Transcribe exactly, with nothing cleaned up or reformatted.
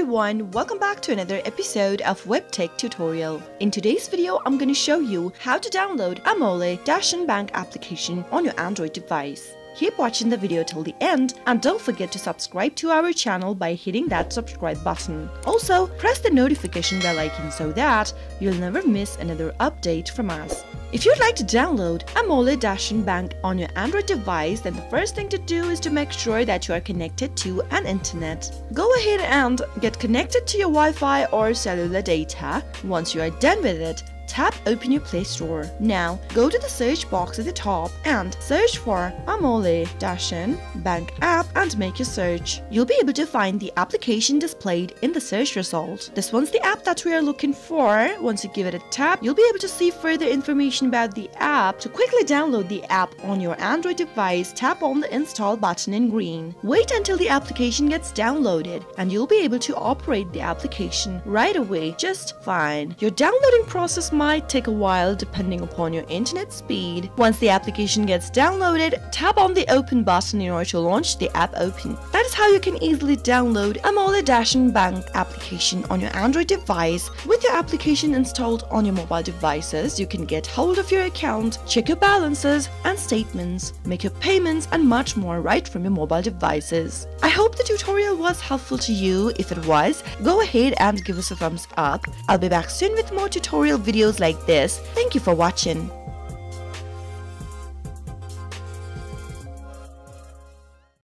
everyone, welcome back to another episode of WebTech Tutorial. In today's video, I'm going to show you how to download Amole Dashen Bank application on your Android device. Keep watching the video till the end and don't forget to subscribe to our channel by hitting that subscribe button. Also, press the notification bell icon so that you'll never miss another update from us. If you'd like to download Amole Dashen Bank on your Android device, then the first thing to do is to make sure that you are connected to an internet. Go ahead and get connected to your Wi-Fi or cellular data. Once you are done with it, tap open your Play Store. Now, go to the search box at the top and search for Amole Dashen Bank app and make your search. You'll be able to find the application displayed in the search result. This one's the app that we are looking for. Once you give it a tap, you'll be able to see further information about the app. To quickly download the app on your Android device, tap on the install button in green. Wait until the application gets downloaded and you'll be able to operate the application right away just fine. Your downloading process might take a while depending upon your internet speed. Once the application gets downloaded, tap on the open button in order to launch the app open. That is how you can easily download Amole Dashen Bank application on your Android device. With your application installed on your mobile devices, you can get hold of your account, check your balances and statements, make your payments and much more right from your mobile devices. I hope the tutorial was helpful to you. If it was, go ahead and give us a thumbs up. I'll be back soon with more tutorial videos like this. Thank you for watching.